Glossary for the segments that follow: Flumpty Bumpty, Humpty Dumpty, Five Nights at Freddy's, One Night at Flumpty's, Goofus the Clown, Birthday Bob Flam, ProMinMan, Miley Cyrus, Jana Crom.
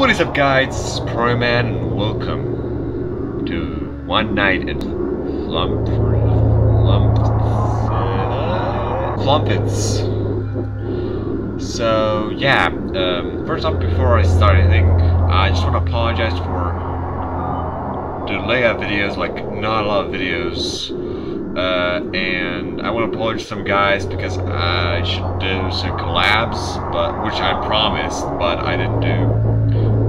What is up, guys? It's ProMan and welcome to One Night at Flumpty's. So yeah, first off, before I start anything, I just want to apologize for delay of videos, like not a lot of videos, and I want to apologize to some guys because I should do some collabs, but which I promised, but I didn't do.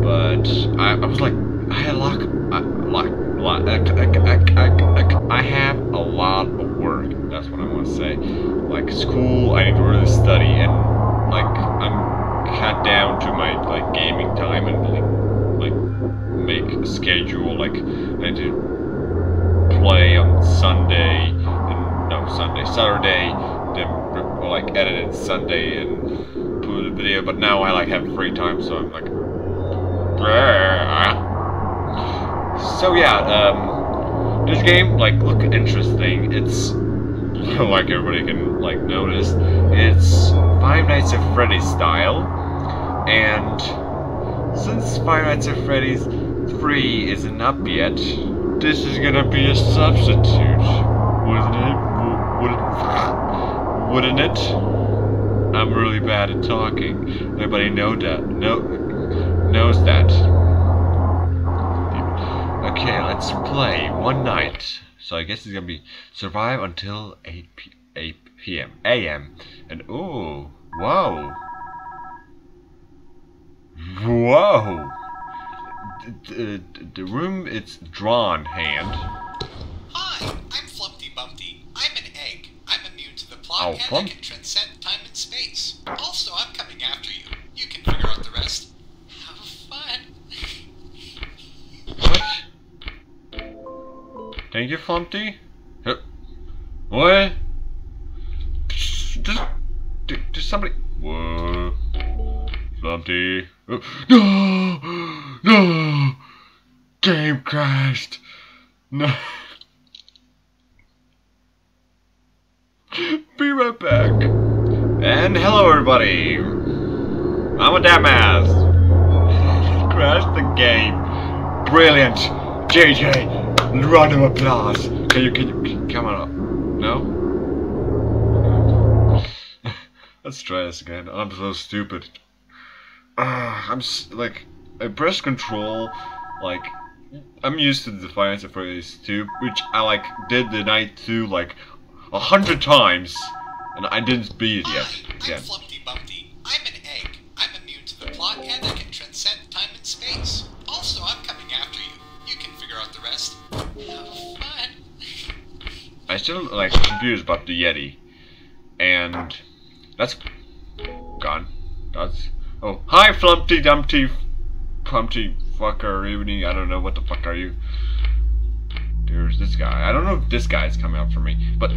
But I was like, I have a lot of work. That's what I want to say. Like school, I need to really study, and like I'm cut down to my like gaming time and like make a schedule. Like I need to play on Sunday, and no Sunday, Saturday, then like edit it Sunday and put a video. But now I like have free time, so I'm like. So yeah, this game like look interesting. It's like everybody can like notice. It's Five Nights at Freddy's style, and since Five Nights at Freddy's 3 isn't up yet, this is gonna be a substitute, wouldn't it? I'm really bad at talking. Everybody knows that. Okay, let's play One Night. So I guess it's gonna be survive until 8 p.m. And ooh, whoa, whoa. The room, it's drawn hand. Hi, I'm Flumpty Bumpty. I'm an egg. I'm immune to the plot, and I can transcend time and space. Also, I'm coming after you. You can figure out the rest. Thank you, Flumpty. What? Does somebody... Whoa. Flumpty. Oh. No! No! Game crashed. No. Be right back. And hello, everybody. I'm a dumbass. Crashed the game. Brilliant. GG. Round of applause! Can you come on up? No? Let's try this again. I'm so stupid. I press control, like, I'm used to the Five Nights at Freddy's 2, which I, like, did the night 2, like, 100 times, and I didn't beat it yet. I'm Flumpty Bumpty. I'm an egg. I'm immune to the plot, and I can transcend time and space. Also, I'm coming after you. You can figure out the rest. I still like confused about the Yeti, and that's gone. That's oh hi Flumpty Dumpty, Pumpty fucker evening. I don't know what the fuck are you. There's this guy. I don't know if this guy's coming up for me, but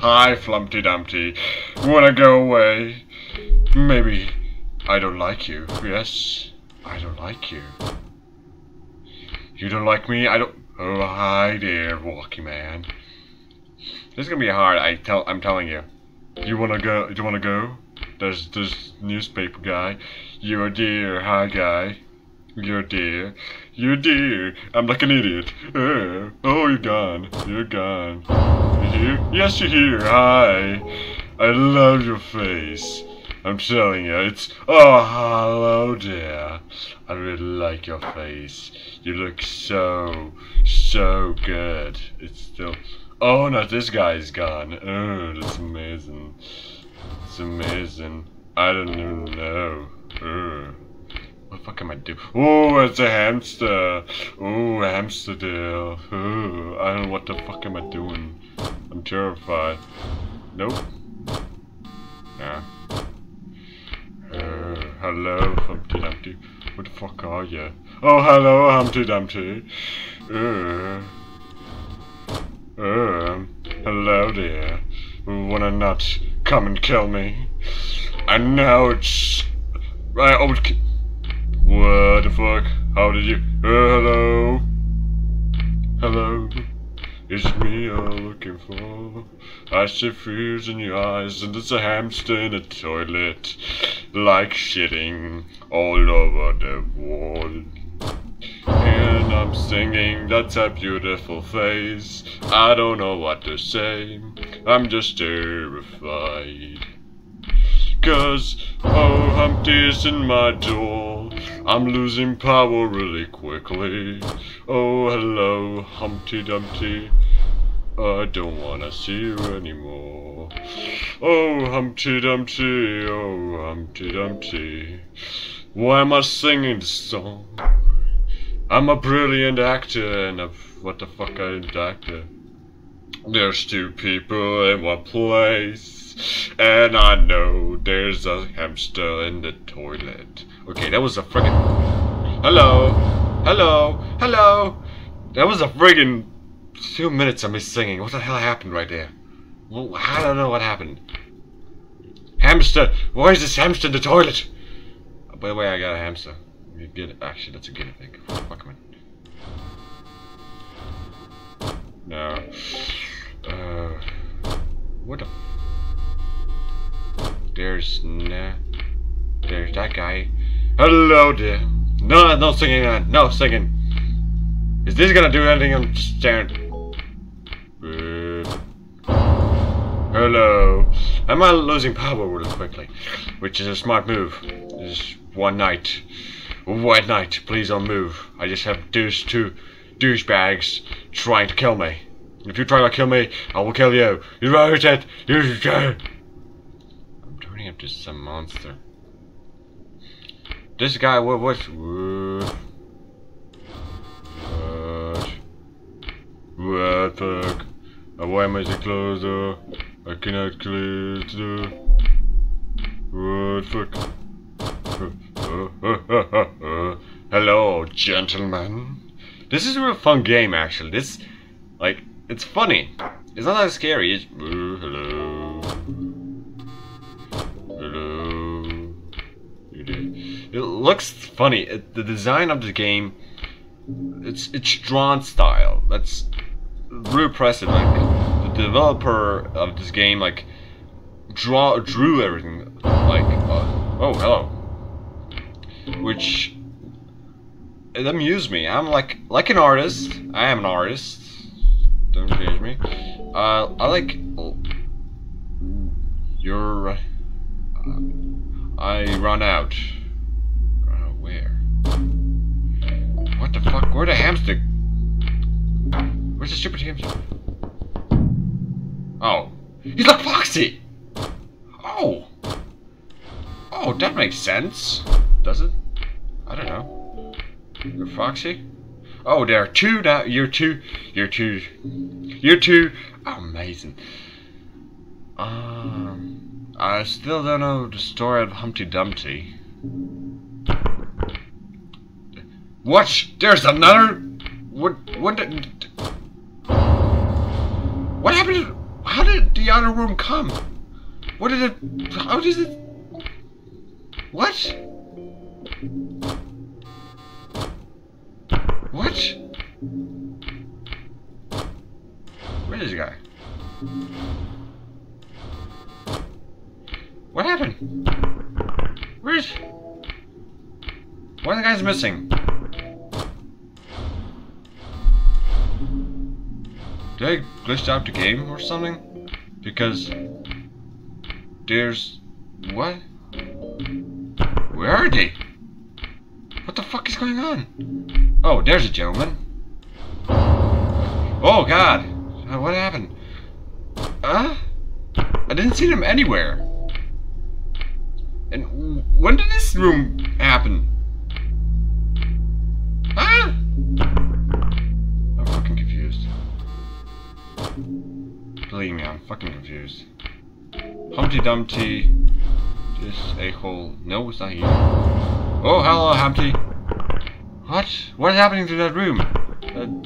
hi Flumpty Dumpty. Wanna go away? Maybe I don't like you. Yes, I don't like you. You don't like me? I don't... Oh, hi there, walkie man. This is gonna be hard, I'm telling you. You wanna go? Do you wanna go? There's this newspaper guy. You're a dear, hi guy. You're a dear. You're a dear. I'm like an idiot. Oh, you're gone. You're gone. You're here? Yes, you're here. Hi. I love your face. I'm telling you, it's... Oh, hello there. I really like your face. You look so, so good. It's still... Oh, no, this guy's gone. Oh, that's amazing. It's amazing. I don't even know. Oh. What the fuck am I doing? Oh, it's a hamster. Oh, hamster there. Oh, I don't know what the fuck am I doing. I'm terrified. Nope. Nah. Hello, Humpty Dumpty. What the fuck are you? Oh, hello, Humpty Dumpty. Hello there. Wanna not come and kill me? I know it's... I would... What the fuck? How did you... hello? Hello? It's me you're looking for. I see fears in your eyes, and it's a hamster in a toilet, like shitting all over the wall. And I'm singing, that's a beautiful face. I don't know what to say, I'm just terrified. 'Cause, oh, Humpty's in my door. I'm losing power really quickly. Oh, hello, Humpty Dumpty. I don't wanna see you anymore. Oh, Humpty Dumpty, oh, Humpty Dumpty. Why am I singing this song? I'm a brilliant actor and what the fuck I an actor? There's two people in one place. And I know there's a hamster in the toilet. Okay, that was a friggin'. Hello! Hello! Hello! That was a friggin' 2 minutes of me singing. What the hell happened right there? Well, I don't know what happened. Hamster! Why is this hamster in the toilet? Oh, by the way, I got a hamster. You get it. Actually, that's a guinea pig. Fuck man. No. What the. There's nah. There's that guy. Hello there. No, no singing on. No singing. Is this gonna do anything? I'm just staring. Hello. Am I losing power really quickly? Which is a smart move. Just one night. One night. Please don't move. I just have two douchebags trying to kill me. If you try to kill me, I will kill you. You wrote it. You go. Up to some monster. This guy, what fuck? Why am I so closer? I cannot clear the. What fuck? Hello, gentlemen. This is a real fun game, actually. This, like, it's funny. It's not that scary. It's hello. It looks funny. The design of the game, it's drawn style. That's really impressive. Like the developer of this game, like drew everything. Like oh hello, which it amused me. I'm like an artist. I am an artist. Don't judge me. I like your. I run out. What the fuck? Where'd the hamster? Where's the stupid hamster? Oh. He's like Foxy! Oh! Oh, that makes sense. Does it? I don't know. You're Foxy? Oh, there are two now. You're two. Oh, amazing. I still don't know the story of Humpty Dumpty. What? There's another? What did... What happened? How did the other room come? What did it... How did it... What? What? Where is this guy? What happened? Where's... One of the guys missing. Did I glitch out the game or something? Because there's what? Where are they? What the fuck is going on? Oh, there's a gentleman. Oh God! What happened? Huh? I didn't see them anywhere. And when did this room happen? Huh? I'm fucking confused. Believe me, I'm fucking confused. Humpty Dumpty. Just a hole. No, it's not here. Oh, hello, Humpty. What? What is happening to that room?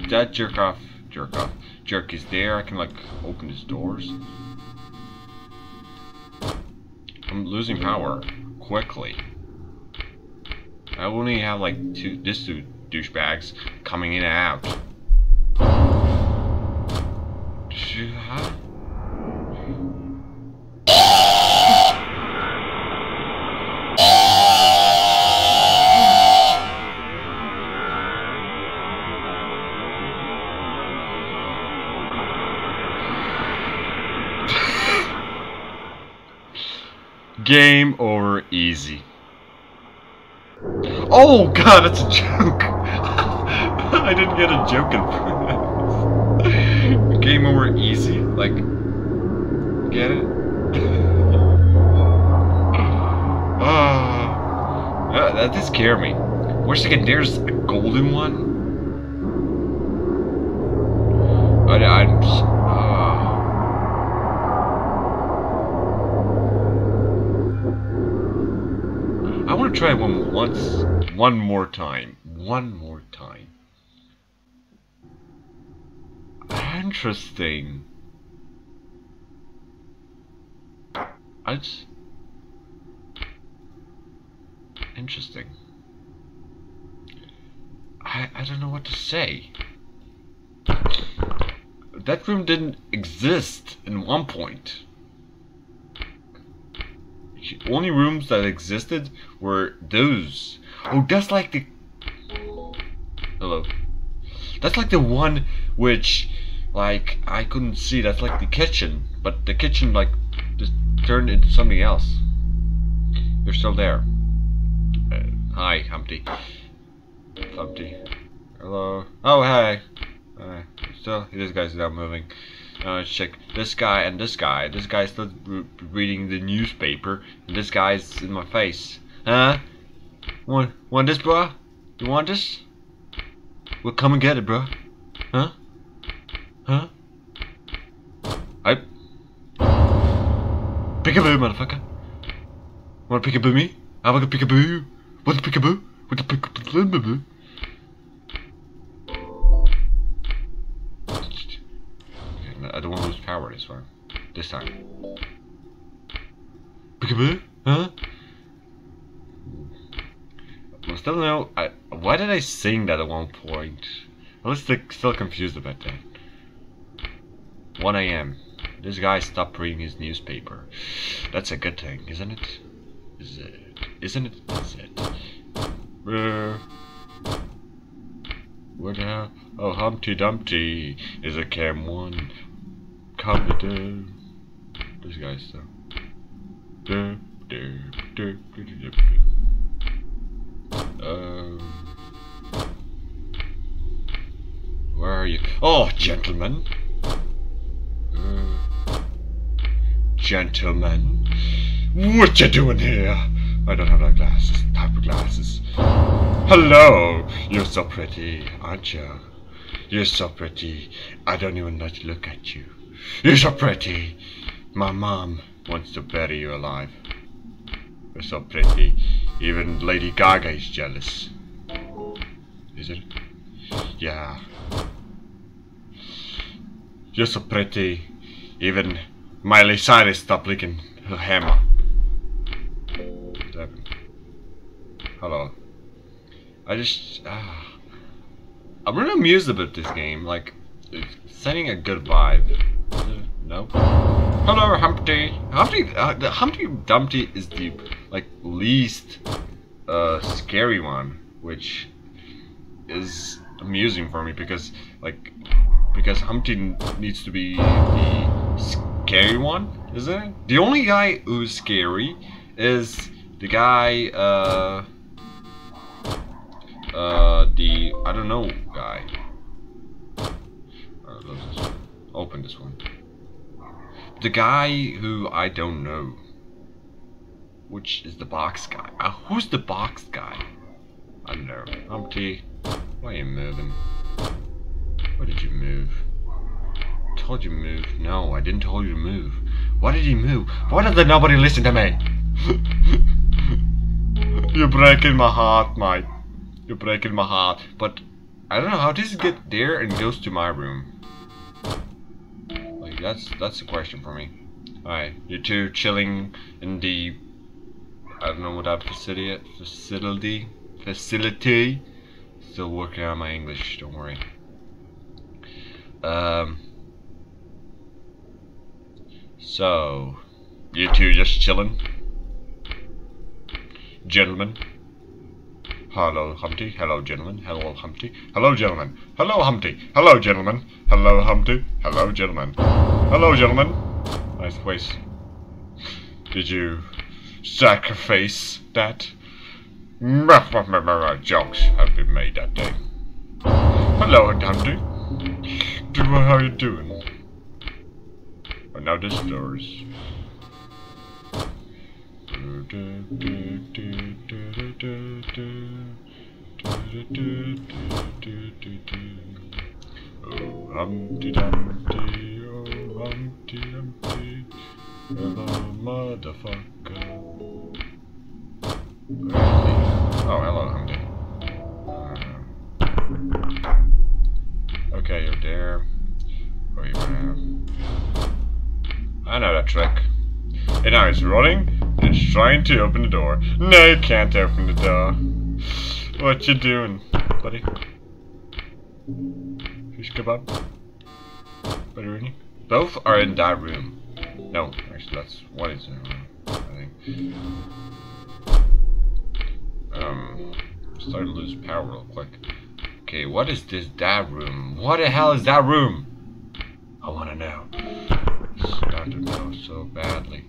That jerk is there. I can, like, open his doors. I'm losing power quickly. I only have, like, two douchebags coming in and out. Game over easy. Oh god, that's a joke! I didn't get a joke in this. Game over easy? Like, get it? That did scare me. Wish I could. There's a golden one? I want to try one once, one more time. Interesting. That's interesting. I don't know what to say. That room didn't exist in one point. Only rooms that existed were those. Oh, that's like the... Hello. That's like the one which, like, I couldn't see. That's like the kitchen. But the kitchen, like, just turned into something else. You're still there. Hi, Humpty. Humpty. Hello. Oh, hey. Still, this guy's not moving. Check this guy and this guy. This guy's still reading the newspaper. And this guy's in my face. Huh? Want this, bro? You want this? Well, come and get it, bro. Huh? Huh? Peekaboo, motherfucker. Wanna peekaboo me? I wanna peekaboo. What's peekaboo? What's peekaboo? I don't want to lose power this one. This time. Peekaboo? Huh? I still know. Why did I sing that at one point? I was still confused about that. 1 a.m. This guy stopped reading his newspaper. That's a good thing, isn't it? Is it? Isn't it? Is it? Where the hell? Oh, Humpty Dumpty is a cam one. Come to do. This guy's stuff. Where are you? Oh, gentlemen. Gentlemen. What you doing here? I don't have that glasses. Type of glasses. Hello. You're so pretty, aren't you? You're so pretty. I don't even like to look at you. You're so pretty. My mom wants to bury you alive. You're so pretty. Even Lady Gaga is jealous. Is it? Yeah. You're so pretty. Even Miley Cyrus stopped licking her hammer. Hello. I just... I'm really amused about this game. Like, it's sending a good vibe. No. Hello, Humpty. The Humpty Dumpty is the least scary one, which is amusing for me because Humpty needs to be the scary one, isn't it? The only guy who's scary is the guy the I don't know guy. Let's just open this one. The guy who I don't know, which is the box guy. Who's the box guy? I don't know. Humpty, why are you moving? Why did you move? I told you to move. No, I didn't tell you to move. Why did you move? Why does nobody listen to me? You're breaking my heart, mate. You're breaking my heart. But I don't know how this get there and goes to my room. Like that's a question for me. Alright, you two chilling in the I don't know what that facility. Still working on my English, don't worry. So, you two just chilling? Gentlemen. Hello, Humpty. Hello, gentlemen. Hello, Humpty. Hello, gentlemen. Hello, Humpty. Hello, gentlemen. Hello, Humpty. Hello, gentlemen. Hello, gentlemen. Nice voice. Did you sacrifice that? Jokes have been made that day. Hello, Humpty. How are you doing? Oh, now this doors. Oh, Humpty Dumpty, oh, Humpty Dumpty, hello, motherfucker. Oh, hello, Humpty. Okay, you're there. Oh, you I know that trick. And now it's running, and it's trying to open the door. No, you can't open the door. What you doing, buddy? Fish kebab? Buddy, both are in that room. No, actually, that's one is in the room, I think. Starting to lose power real quick. Okay, what is this that room? What the hell is that room? I want to know. I got to know so badly.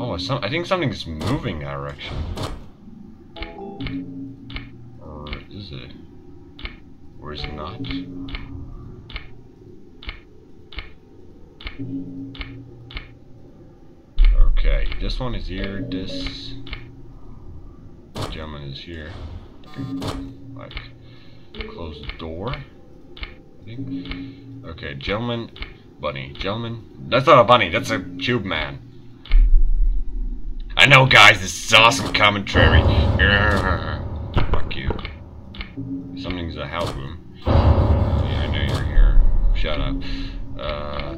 Oh, I think something's moving that direction. Or is it? Or is it not? Okay, this one is here. This gentleman is here. Like, close the door. Okay, gentleman, bunny, gentleman. That's not a bunny, that's a cube man. I know, guys, this is awesome commentary. Grrr, fuck you. Something's a house room. Yeah, I know you're here. Shut up.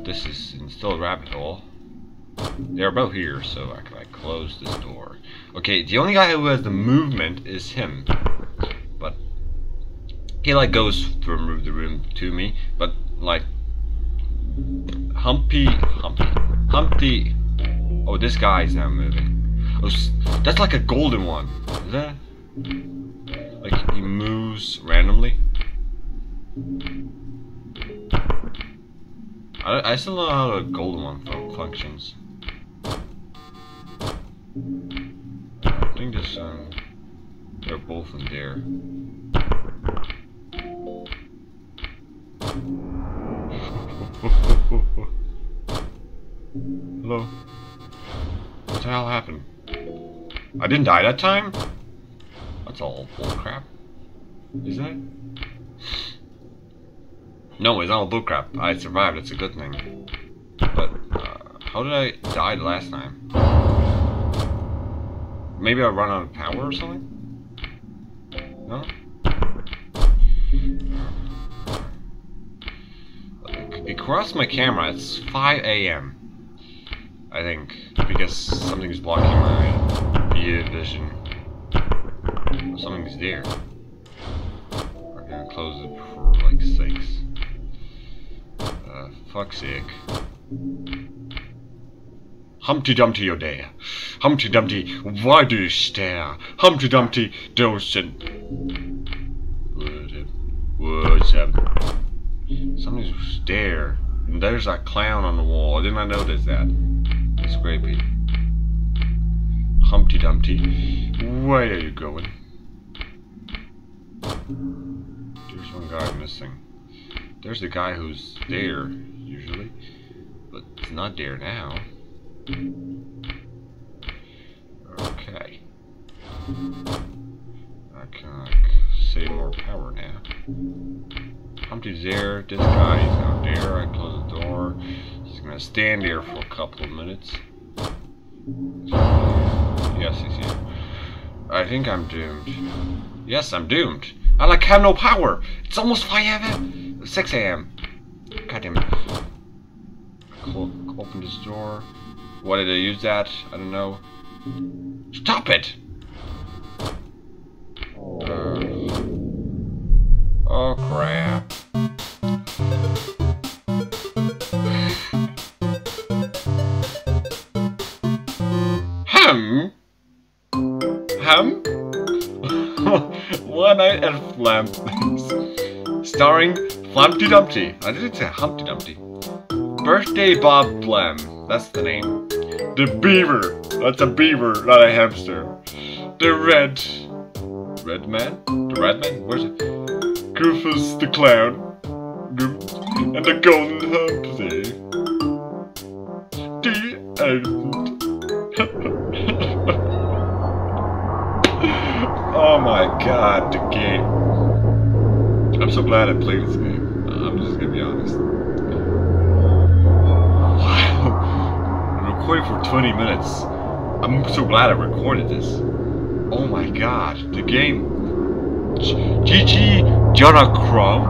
This is still a rabbit hole. They're both here, so I can like, close this door. Okay, the only guy who has the movement is him. He like goes from the room to me, but like Humpty. Oh, this guy's now moving. Oh, that's like a golden one. Is that? Like he moves randomly. I still don't know how the golden one functions. I think this they're both in there. Hello. What the hell happened? I didn't die that time? That's all bullcrap. Is that? No, it's all bullcrap. I survived, it's a good thing. But, how did I die last time? Maybe I run out of power or something? No? It crossed my camera. It's 5 a.m. I think because something's blocking my vision. Something's there. We're gonna close it for like 6. Fuck's sake. Humpty Dumpty, you're there. Humpty Dumpty, why do you stare? Humpty Dumpty, docent. What's happening? Somebody's there, and there's that clown on the wall. I did not notice that. It's creepy. Humpty Dumpty, where are you going? There's one guy missing. There's the guy who's there, usually. But it's not there now. Okay. I can like, save more power now. Humpty's there, this guy is out there, I close the door. He's gonna stand there for a couple of minutes. Yes, he's here. I think I'm doomed. Yes, I'm doomed. I like have no power. It's almost 5 a.m. 6 a.m. God damn it. Open this door. Why did I use that? I don't know. Stop it! Oh crap. Ham? One Night at Flumpty's. Starring Flumpty Dumpty. I didn't say Humpty Dumpty. Birthday Bob Flam. That's the name. The Beaver. That's a beaver, not a hamster. The Red Man? The Red Man? Where's it? Goofus the Clown. And the Golden Humpty. The Elephant. Oh my god, the game. I'm so glad I played this game. I'm just gonna be honest. Wow. I recorded for 20 minutes. I'm so glad I recorded this. Oh my god, the game. GG Jana Crom.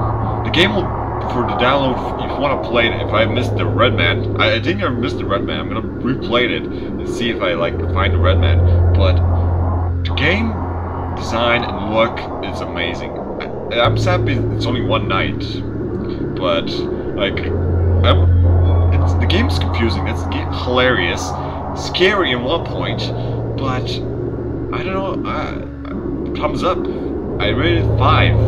The game will for the download if you want to play it. If I missed the Red Man, I think I missed the Red Man. I'm gonna replay it and see if I like find the Red Man. But the game design and look is amazing. I'm sad it's only one night, but like, the game's confusing. That's hilarious, scary in one point, but I don't know. Thumbs up. I rated 5.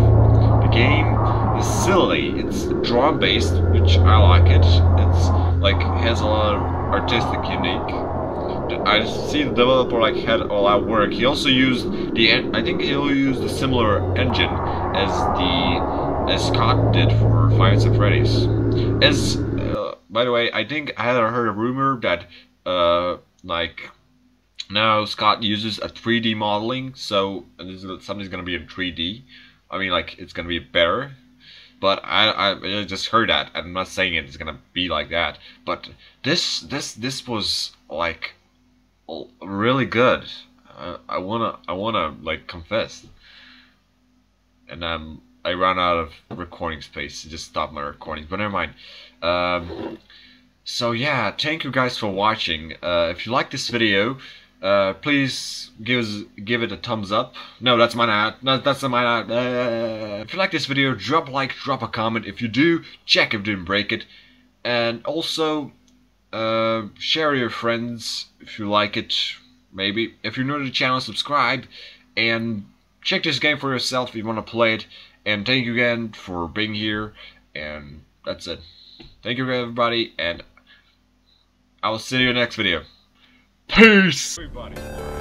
The game is silly. It's drawn based, which I like it. It's like has a lot of artistic unique. I see the developer like had a lot of work. He also used I think he'll use the similar engine as Scott did for Five Nights at Freddy's. As by the way, I think I had heard a rumor that like now Scott uses a 3D modeling, so something's gonna be in 3D. I mean, like it's gonna be better. But I just heard that. I'm not saying it's gonna be like that. But this was like really good. I wanna like confess. And I ran out of recording space. I just stopped my recordings. But never mind. So yeah, thank you guys for watching. If you like this video, please give it a thumbs up. No, that's mine out. No, that's mine out. If you like this video, drop a like, drop a comment. If you do, check if you didn't break it, and also share your friends if you like it. Maybe if you're new to the channel, subscribe and check this game for yourself if you want to play it. And thank you again for being here. And that's it. Thank you everybody, and I will see you in the next video. Peace! Everybody.